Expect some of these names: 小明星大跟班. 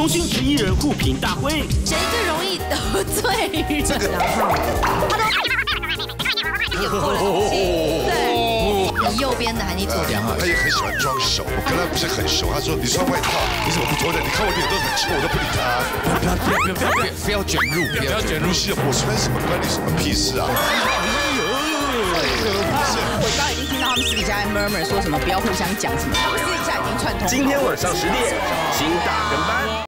中心质疑人互评大会，谁最容易得罪人？这个男孩，他都。对。 你右边的还是你左边的？他也很喜欢装熟，我跟他不是很熟。他说：“你穿外套，你怎么不脱掉？你看我脸都很臭，我都不理他。”不要卷入，不要卷入戏。我穿什么关你什么屁事啊？我刚刚已经听到他们私底下 murmur 说什么不要互相讲什么，私底下已经串通。今天晚上10点，新大跟班。